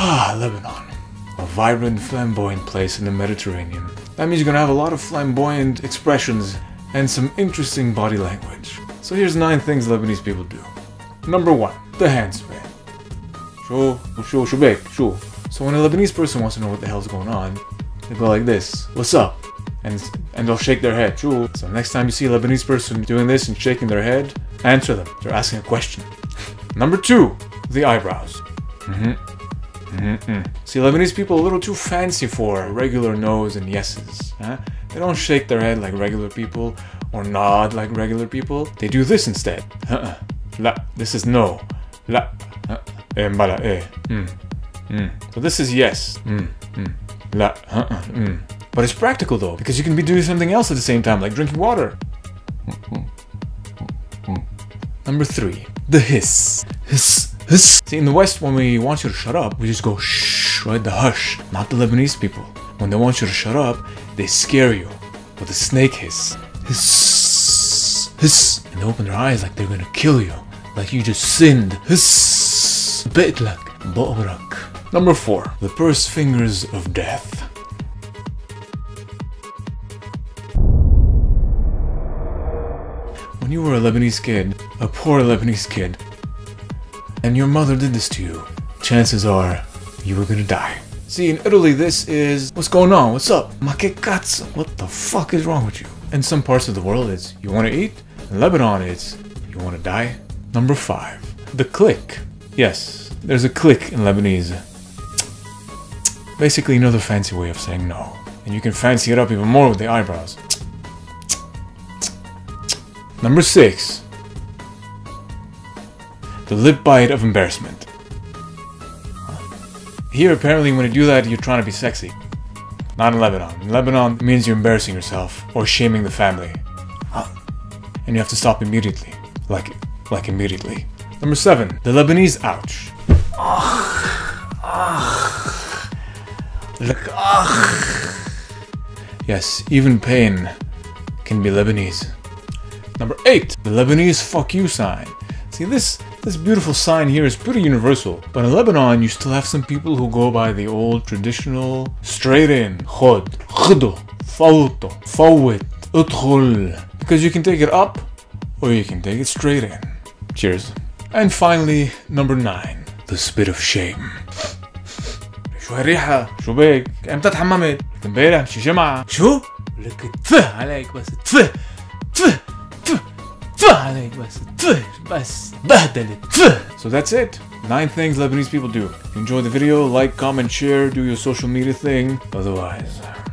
Lebanon. A vibrant, flamboyant place in the Mediterranean. That means you're gonna have a lot of flamboyant expressions and some interesting body language. So here's 9 things Lebanese people do. Number 1, the handspin. So when a Lebanese person wants to know what the hell's going on, they go like this, what's up? And they'll shake their head. So next time you see a Lebanese person doing this and shaking their head, answer them. They're asking a question. Number 2, the eyebrows. See, Lebanese people are a little too fancy for regular no's and yeses. They don't shake their head like regular people or nod like regular people. They do this instead. La, this is no. La, mbala, So this is yes. La, But it's practical though, because you can be doing something else at the same time, like drinking water. Number 3, the hiss. Hiss. Hiss. See, in the West, when we want you to shut up, we just go shh, right? The hush. Not the Lebanese people. When they want you to shut up, they scare you with a snake hiss. Hiss. Hiss. And they open their eyes like they're gonna kill you. Like you just sinned. Hiss. Bitlak. Bo'brak. Number 4, the purse fingers of death. When you were a Lebanese kid, a poor Lebanese kid, and your mother did this to you, chances are you were gonna die. See, in Italy this is, what's going on, what's up? Ma che cazzo, what the fuck is wrong with you? In some parts of the world it's, you wanna eat? In Lebanon it's, you wanna die? Number 5, the click. Yes, there's a click in Lebanese. Basically another fancy way of saying no. And you can fancy it up even more with the eyebrows. Number 6, the lip bite of embarrassment. Here apparently when you do that you're trying to be sexy. Not in Lebanon. In Lebanon it means you're embarrassing yourself or shaming the family. And you have to stop immediately. Like immediately. Number 7, the Lebanese ouch. Yes, even pain can be Lebanese. Number 8, the Lebanese fuck you sign. See, this beautiful sign here is pretty universal, but in Lebanon, you still have some people who go by the old traditional straight in, khod, khdo, fawto, fawit, udkhul, because you can take it up or you can take it straight in. Cheers. And finally, number 9, the spit of shame. So that's it. 9 things Lebanese people do. Enjoy the video, like, comment, share, do your social media thing. Otherwise...